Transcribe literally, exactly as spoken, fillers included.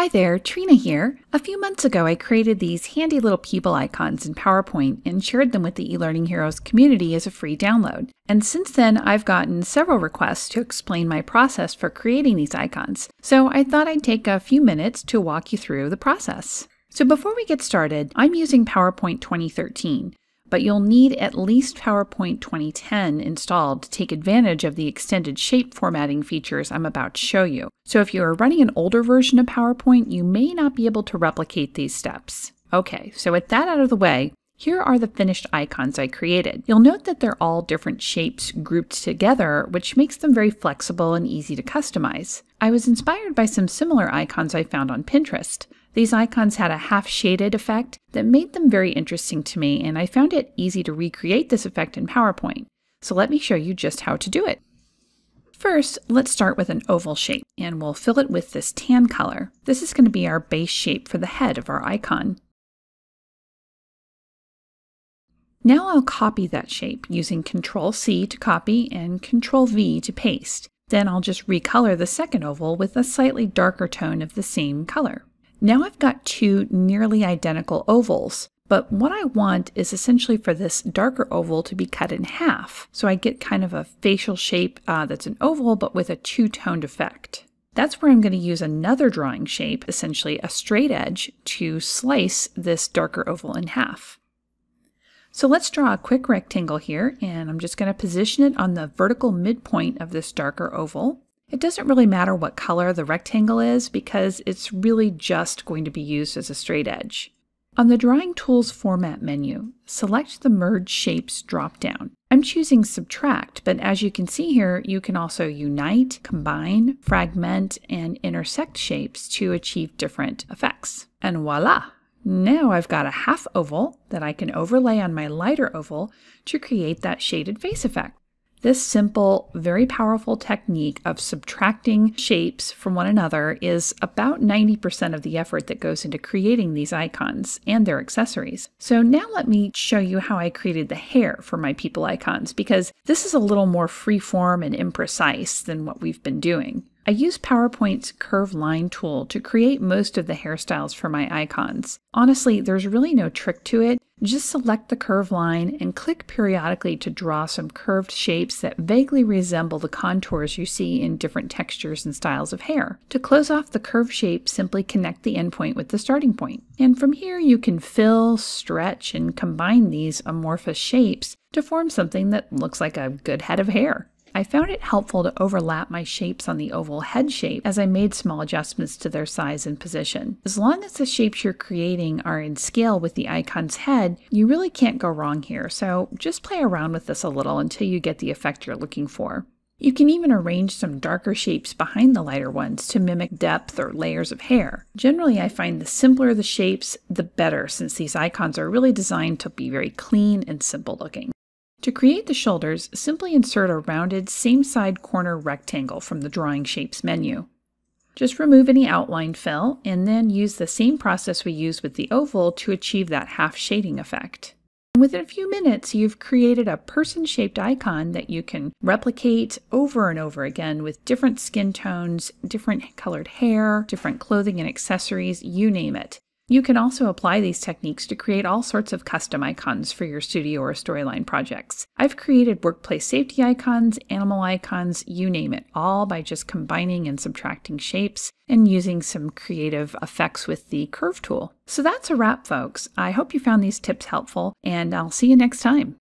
Hi there, Trina here. A few months ago, I created these handy little people icons in PowerPoint and shared them with the eLearning Heroes community as a free download. And since then, I've gotten several requests to explain my process for creating these icons. So I thought I'd take a few minutes to walk you through the process. So before we get started, I'm using PowerPoint twenty thirteen, but you'll need at least PowerPoint twenty ten installed to take advantage of the extended shape formatting features I'm about to show you. So if you are running an older version of PowerPoint, you may not be able to replicate these steps. Okay, so with that out of the way, here are the finished icons I created. You'll note that they're all different shapes grouped together, which makes them very flexible and easy to customize. I was inspired by some similar icons I found on Pinterest. These icons had a half-shaded effect that made them very interesting to me, and I found it easy to recreate this effect in PowerPoint. So let me show you just how to do it. First, let's start with an oval shape, and we'll fill it with this tan color. This is going to be our base shape for the head of our icon. Now I'll copy that shape using Control C to copy and Control V to paste. Then I'll just recolor the second oval with a slightly darker tone of the same color. Now I've got two nearly identical ovals, but what I want is essentially for this darker oval to be cut in half, so I get kind of a facial shape uh, that's an oval but with a two-toned effect. That's where I'm going to use another drawing shape, essentially a straight edge, to slice this darker oval in half. So let's draw a quick rectangle here, and I'm just going to position it on the vertical midpoint of this darker oval. It doesn't really matter what color the rectangle is because it's really just going to be used as a straight edge. On the Drawing Tools Format menu, select the Merge Shapes dropdown. I'm choosing Subtract, but as you can see here, you can also unite, combine, fragment, and intersect shapes to achieve different effects. And voila! Now I've got a half oval that I can overlay on my lighter oval to create that shaded face effect. This simple, very powerful technique of subtracting shapes from one another is about ninety percent of the effort that goes into creating these icons and their accessories. So now let me show you how I created the hair for my people icons, because this is a little more freeform and imprecise than what we've been doing. I use PowerPoint's Curve Line tool to create most of the hairstyles for my icons. Honestly, there's really no trick to it. Just select the curve line and click periodically to draw some curved shapes that vaguely resemble the contours you see in different textures and styles of hair. To close off the curve shape, simply connect the endpoint with the starting point. And from here, you can fill, stretch, and combine these amorphous shapes to form something that looks like a good head of hair. I found it helpful to overlap my shapes on the oval head shape as I made small adjustments to their size and position. As long as the shapes you're creating are in scale with the icon's head, you really can't go wrong here, so just play around with this a little until you get the effect you're looking for. You can even arrange some darker shapes behind the lighter ones to mimic depth or layers of hair. Generally, I find the simpler the shapes, the better, since these icons are really designed to be very clean and simple looking. To create the shoulders, simply insert a rounded same-side corner rectangle from the Drawing Shapes menu. Just remove any outline fill, and then use the same process we used with the oval to achieve that half-shading effect. And within a few minutes, you've created a person-shaped icon that you can replicate over and over again with different skin tones, different colored hair, different clothing and accessories, you name it. You can also apply these techniques to create all sorts of custom icons for your studio or storyline projects. I've created workplace safety icons, animal icons, you name it, all by just combining and subtracting shapes and using some creative effects with the curve tool. So that's a wrap, folks. I hope you found these tips helpful, and I'll see you next time.